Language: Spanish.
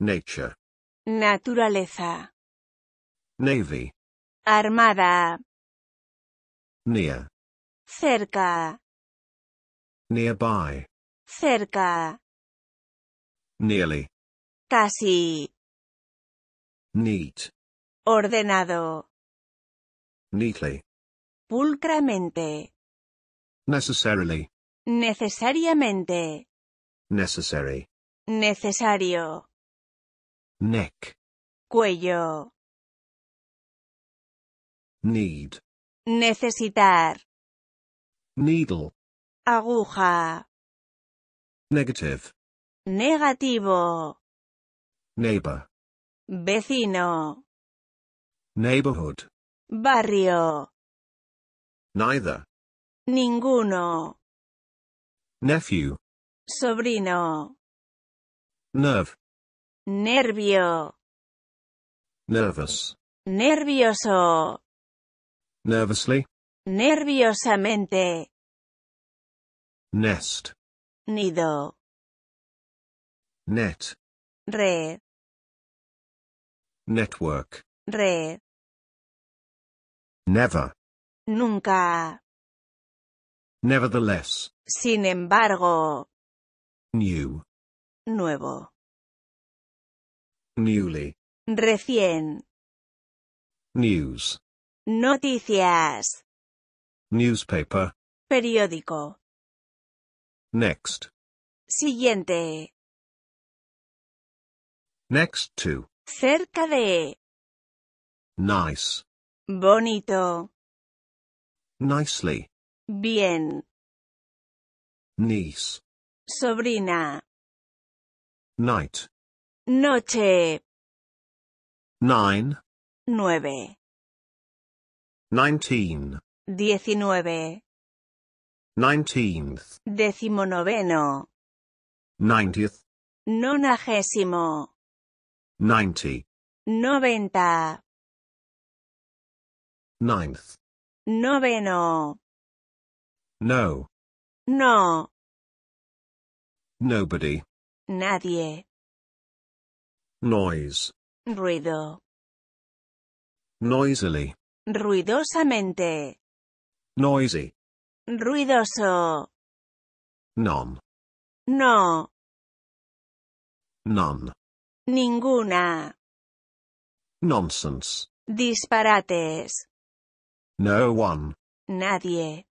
Nature. Naturaleza. Navy. Armada. Near. Cerca. Nearby. Cerca. Nearly. Casi. Neat. Ordenado. Neatly. Pulcramente. Necessarily. Necesariamente. Necessary. Necesario. Neck. Cuello. Need. Necesitar. Needle. Aguja. Negative. Negativo. Neighbor. Vecino. Neighborhood. Barrio. Neither. Ninguno. Nephew. Sobrino. Nerve. Nervio. Nervous. Nervioso. Nervously. Nerviosamente. Nest. Nido. Net. Red. Network. Red. Never. Nunca. Nevertheless. Sin embargo. New. Nuevo. Newly. Recién. News. Noticias. Newspaper. Periódico. Next. Siguiente. Next to. Cerca de. Nice. Bonito. Nicely. Bien. Niece. Sobrina. Night. Noche. 9. 9. 19. 19. 19th. 19. 90th. 90. 90. 90. 9th. 9. No. No. Nobody. Nadie. Noise. Ruido. Noisily. Ruidosamente. Noisy. Ruidoso. None. No. None. Ninguna. Nonsense. Disparates. No one. Nadie.